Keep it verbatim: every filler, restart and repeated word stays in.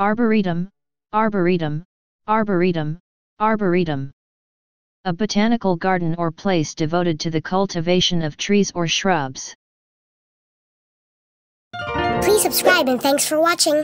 Arboretum, arboretum, arboretum, arboretum. A botanical garden or place devoted to the cultivation of trees or shrubs. Please subscribe and thanks for watching.